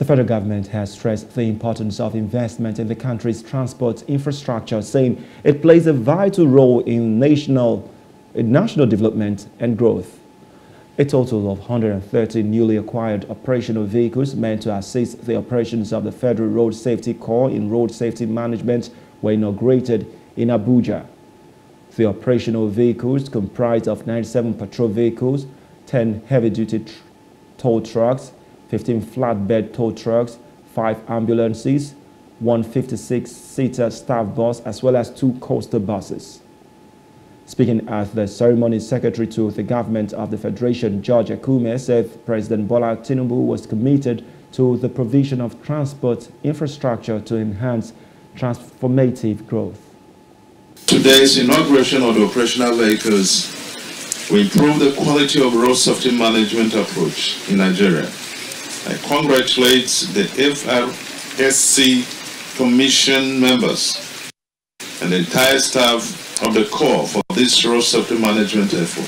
The federal government has stressed the importance of investment in the country's transport infrastructure, saying it plays a vital role in national development and growth. A total of 130 newly acquired operational vehicles meant to assist the operations of the Federal Road Safety Corps in road safety management were inaugurated in Abuja. The operational vehicles comprised of 97 patrol vehicles, 10 heavy-duty tow trucks, 15 flatbed tow trucks, 5 ambulances, 156-seater staff bus, as well as 2 coaster buses. Speaking at the ceremony, Secretary to the Government of the Federation, George Akume, said President Bola Tinubu was committed to the provision of transport infrastructure to enhance transformative growth. Today's inauguration of the operational vehicles will improve the quality of road safety management approach in Nigeria. I congratulate the FRSC Commission members and the entire staff of the Corps for this road safety management effort.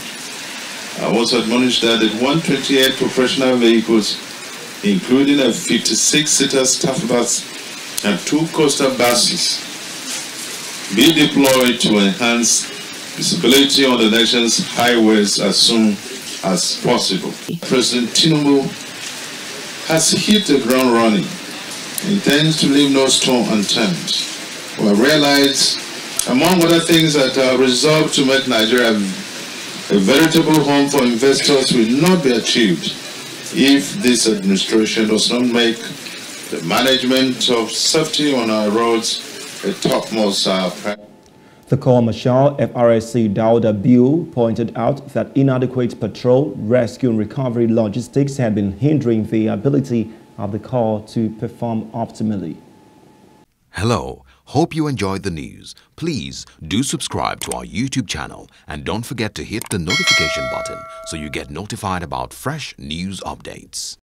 I also admonish that the 128 professional vehicles, including a 56-seater staff bus and 2 coaster buses, be deployed to enhance visibility on the nation's highways as soon as possible. President Tinubu has hit the ground running, intends to leave no stone unturned. We realize, among other things, that our resolve to make Nigeria a veritable home for investors will not be achieved if this administration does not make the management of safety on our roads a topmost priority. The Corps Marshal, FRSC Dauda Buhl, pointed out that inadequate patrol, rescue and recovery logistics had been hindering the ability of the Corps to perform optimally. Hello, hope you enjoyed the news. Please do subscribe to our YouTube channel and don't forget to hit the notification button so you get notified about fresh news updates.